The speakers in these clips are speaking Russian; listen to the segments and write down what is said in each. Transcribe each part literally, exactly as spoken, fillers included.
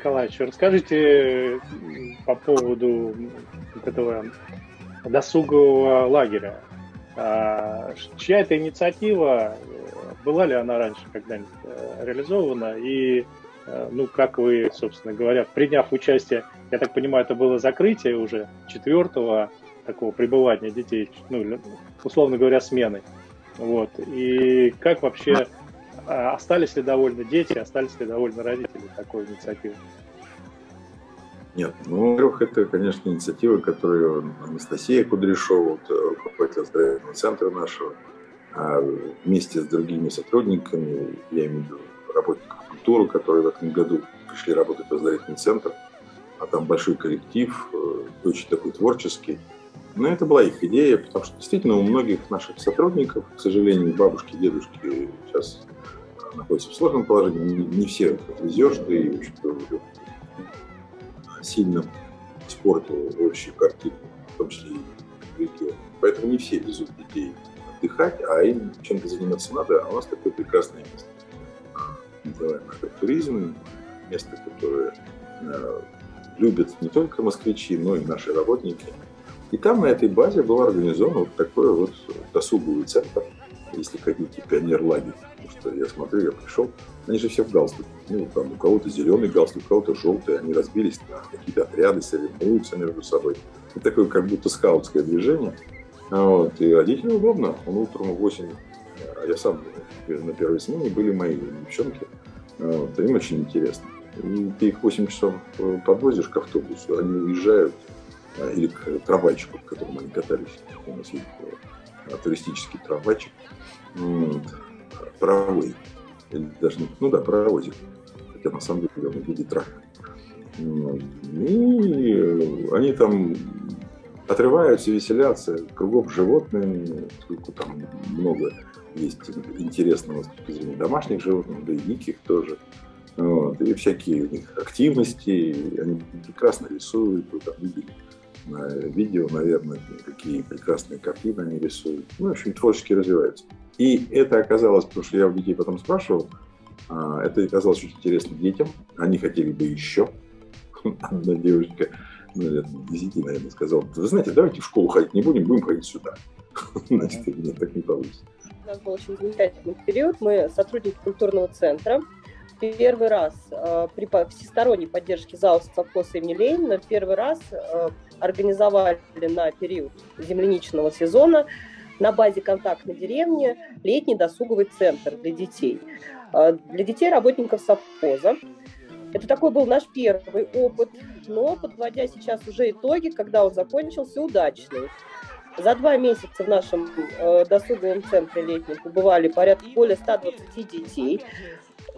Николаевичу, расскажите по поводу этого досугового лагеря. Чья это инициатива? Была ли она раньше когда-нибудь реализована? И, ну, как вы, собственно говоря, приняв участие, я так понимаю, это было закрытие уже четвертого такого пребывания детей, ну, условно говоря, смены. Вот. И как вообще, остались ли довольны дети, остались ли довольны родители такой инициативы? Нет, ну, во-первых, это, конечно, инициатива, которую Анастасия Кудряшова, руководитель оздоровительного центра нашего, вместе с другими сотрудниками, я имею в виду работников культуры, которые в этом году пришли работать в оздоровительный центр, а там большой коллектив, очень такой творческий. Но это была их идея, потому что действительно у многих наших сотрудников, к сожалению, бабушки, дедушки сейчас находятся в сложном положении, не, не все везешь, да и очень сильно испортил общую картину, в том числе и регион. Поэтому не все везут детей отдыхать, а им чем-то заниматься надо, а у нас такое прекрасное место. Называем это туризм, место, которое э, любят не только москвичи, но и наши работники. И там на этой базе был организован вот такой вот досуговый центр, если хотите, пионер-лагерь. Потому что я смотрю, я пришел, они же все в галстуке. Ну, там у кого-то зеленый галстук, у кого-то желтый, они разбились на какие-то отряды, соревнуются между собой. Это такое как будто скаутское движение. Вот. И родителям удобно, он утром в восемь, я сам на первой смене были мои девчонки, вот. Им очень интересно. И ты их восемь часов подвозишь к автобусу, они уезжают, или к трамвайчику, в котором они катались. У нас есть туристический трамвайчик, паровой, или даже, ну да, паровозик, хотя на самом деле он в виде трактора. И они там отрываются, веселятся, кругом животные, поскольку там много есть интересного с точки зрения домашних животных, да и диких тоже. Вот. И всякие у них активности, они прекрасно рисуют, вы там видели на видео, наверное, какие прекрасные картины они рисуют. Ну, в общем, творчески развиваются. И это оказалось, потому что я у детей потом спрашивал, это оказалось очень интересно детям, они хотели бы еще. Одна девушка, ну, лет десяти, наверное, сказала: вы знаете, давайте в школу ходить не будем, будем ходить сюда. Значит, нет, так не получится. У нас был очень замечательный период, мы сотрудники культурного центра. Первый раз э, при всесторонней поддержке ЗАО «Совхоз имени Ленина» первый раз э, организовали на период земляничного сезона на базе контактной деревни летний досуговый центр для детей. Э, для детей работников совхоза. Это такой был наш первый опыт, но, подводя сейчас уже итоги, когда он закончился, удачный. За два месяца в нашем э, досуговом центре летнем побывали порядка более ста двадцати детей.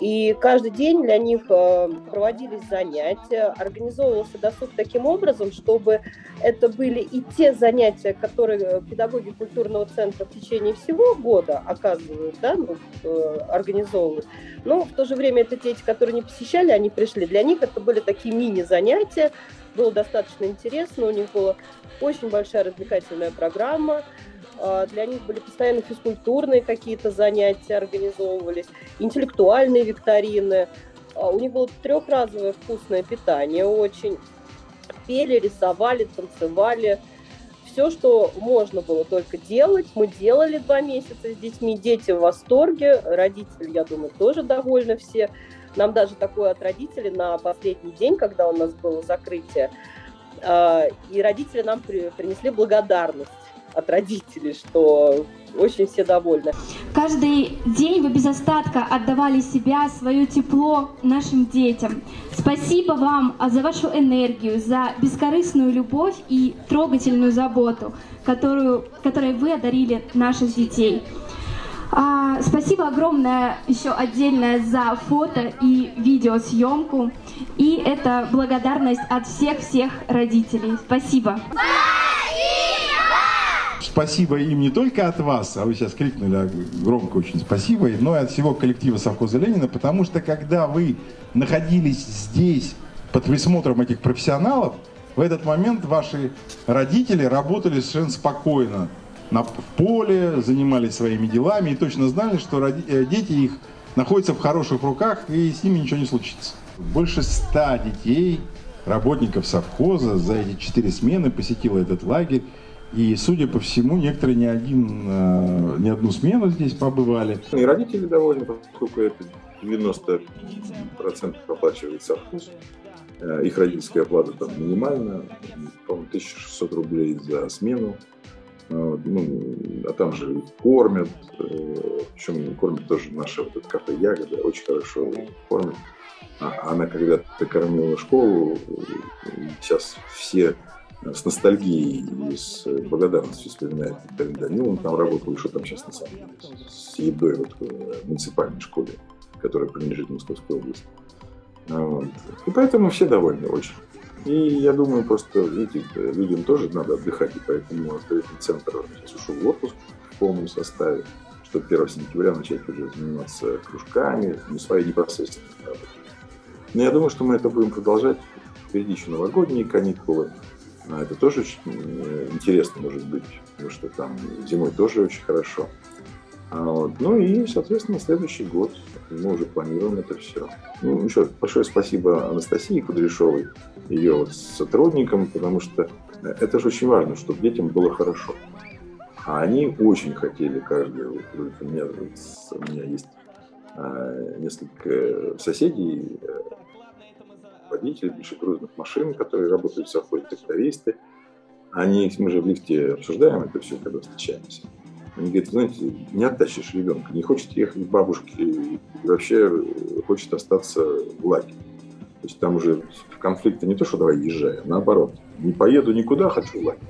И каждый день для них проводились занятия, организовывался досуг таким образом, чтобы это были и те занятия, которые педагоги культурного центра в течение всего года оказывают, да, ну, организовывают. Но в то же время это дети, которые не посещали, они пришли. Для них это были такие мини-занятия, было достаточно интересно, у них была очень большая развлекательная программа. Для них были постоянно физкультурные какие-то занятия организовывались, интеллектуальные викторины. У них было трехразовое вкусное питание очень. Пели, рисовали, танцевали. Все, что можно было только делать. Мы делали два месяца с детьми. Дети в восторге. Родители, я думаю, тоже довольны все. Нам даже такое от родителей на последний день, когда у нас было закрытие. И родители нам принесли благодарность от родителей, что очень все довольны. Каждый день вы без остатка отдавали себя, свое тепло нашим детям. Спасибо вам за вашу энергию, за бескорыстную любовь и трогательную заботу, которую, которой вы одарили наших детей. А, спасибо огромное еще отдельное за фото и видеосъемку. И это благодарность от всех-всех родителей. Спасибо! Спасибо им не только от вас, а вы сейчас крикнули громко очень спасибо, но и от всего коллектива совхоза Ленина, потому что когда вы находились здесь под присмотром этих профессионалов, в этот момент ваши родители работали совершенно спокойно на поле, занимались своими делами и точно знали, что дети их находятся в хороших руках и с ними ничего не случится. Больше ста детей, работников совхоза, за эти четыре смены посетило этот лагерь. И, судя по всему, некоторые не, один, не одну смену здесь побывали. И родители довольны, поскольку это девяносто процентов оплачивает совхоз. Их родительская оплата там минимальна, по-моему, тысяча шестьсот рублей за смену. Ну, а там же кормят, причем кормят тоже наше вот это кафе «Ягоды», очень хорошо кормят. Она когда-то кормила школу, сейчас все с ностальгией и с благодарностью вспоминают Виталия Данилова. Он там работал, что там сейчас на самом деле, с едой вот в муниципальной школе, которая принадлежит Московской области. Вот. И поэтому все довольны очень. И я думаю, просто видите, людям тоже надо отдыхать, и поэтому оздоровительный центр сейчас ушел в отпуск в полном составе, чтобы первого сентября начать уже заниматься кружками, ну, своей непосредственной работой. Но я думаю, что мы это будем продолжать. Впереди еще новогодние каникулы. Это тоже очень интересно может быть, потому что там зимой тоже очень хорошо. Вот. Ну и, соответственно, следующий год мы уже планируем это все. Ну, еще большое спасибо Анастасии Кудряшовой, ее сотрудникам, потому что это же очень важно, чтобы детям было хорошо. А они очень хотели, каждый, вот, у, меня, у меня есть а, несколько соседей, водители большегрузных машин, которые работают в совхозе, трактористы. Они, мы же в лифте обсуждаем это все, когда встречаемся. Они говорят, знаете, не оттащишь ребенка, не хочет ехать к бабушке и вообще хочет остаться в лагере. То есть там уже конфликты не то, что давай езжай, а наоборот. Не поеду никуда, хочу в лагерь.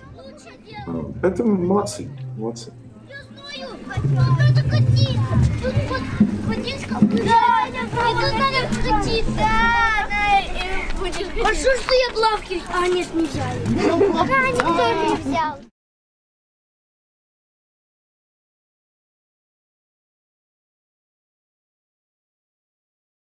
Поэтому молодцы, молодцы. Я знаю, надо катиться. Тут вот водичка. Да, и тут надо катиться. Да, да. А что ж ты от лавки? А нет, не жаль. А никто не взял.